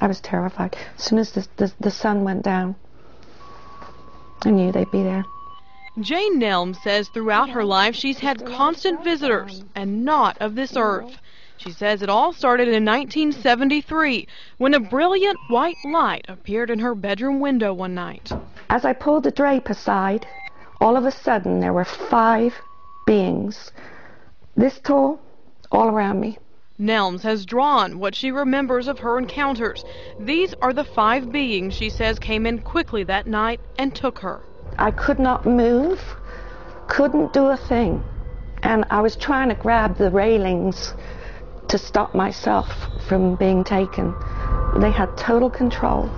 I was terrified. As soon as the sun went down, I knew they'd be there. Jane Nelm says throughout her life she's had constant visitors, and not of this earth. She says it all started in 1973 when a brilliant white light appeared in her bedroom window one night. As I pulled the drape aside, all of a sudden there were 5 beings this tall all around me. Nelms has drawn what she remembers of her encounters. These are the 5 beings she says came in quickly that night and took her. I could not move, couldn't do a thing, and I was trying to grab the railings to stop myself from being taken. They had total control.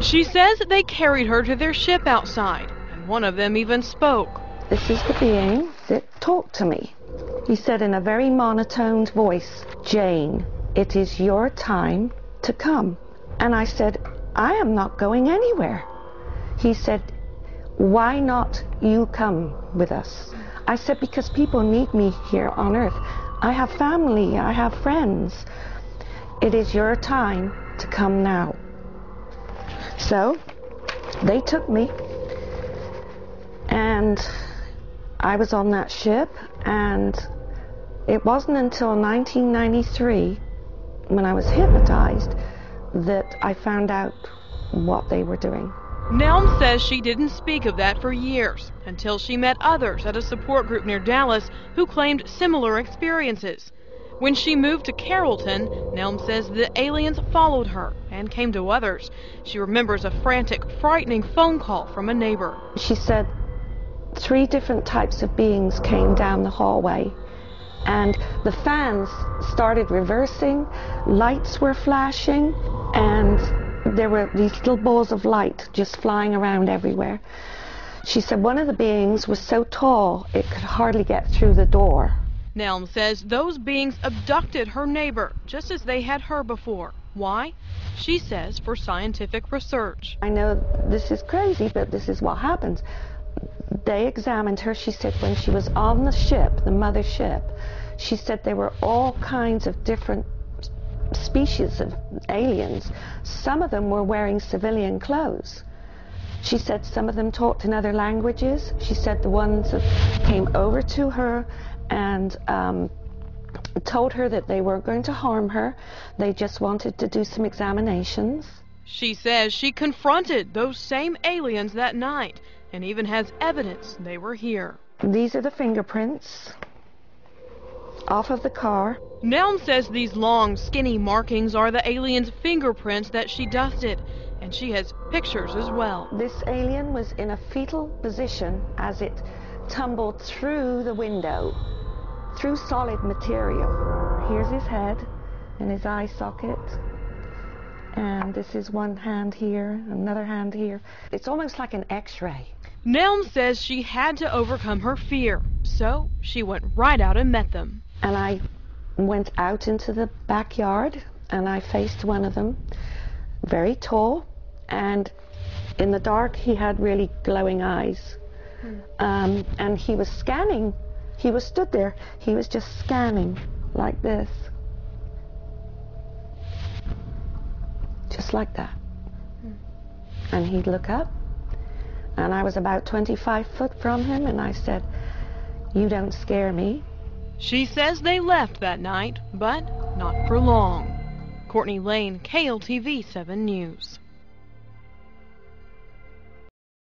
She says they carried her to their ship outside, and one of them even spoke. This is the being that talked to me. He said in a very monotoned voice, "Jane, it is your time to come." And I said, "I am not going anywhere." He said, "Why not you come with us?" I said, "Because people need me here on earth. I have family, I have friends. It is your time to come now." So they took me, and I was on that ship, and it wasn't until 1993, when I was hypnotized, that I found out what they were doing. Nelm says she didn't speak of that for years, until she met others at a support group near Dallas who claimed similar experiences. When she moved to Carrollton, Nelm says the aliens followed her and came to others. She remembers a frantic, frightening phone call from a neighbor. She said 3 different types of beings came down the hallway, and the fans started reversing, lights were flashing, and there were these little balls of light just flying around everywhere. She said one of the beings was so tall it could hardly get through the door. Nelm says those beings abducted her neighbor just as they had her before. Why? She says for scientific research. I know this is crazy, but this is what happens. They examined her. She said when she was on the ship, the mother ship, she said there were all kinds of different species of aliens. Some of them were wearing civilian clothes. She said some of them talked in other languages. She said the ones that came over to her and told her that they weren't going to harm her, they just wanted to do some examinations. She says she confronted those same aliens that night and even has evidence they were here. These are the fingerprints off of the car. Nelm says these long, skinny markings are the alien's fingerprints that she dusted, and she has pictures as well. This alien was in a fetal position as it tumbled through the window, through solid material. Here's his head and his eye socket, and this is one hand here, another hand here. It's almost like an X-ray. Nelm says she had to overcome her fear, so she went right out and met them. And I went out into the backyard and I faced one of them, very tall, and in the dark he had really glowing eyes, and he was scanning. He was stood there, he was just scanning like this, just like that, and he'd look up, and I was about 25 foot from him, and I said, "You don't scare me." She says they left that night, but not for long. Courtney Lane, KLTV 7 News.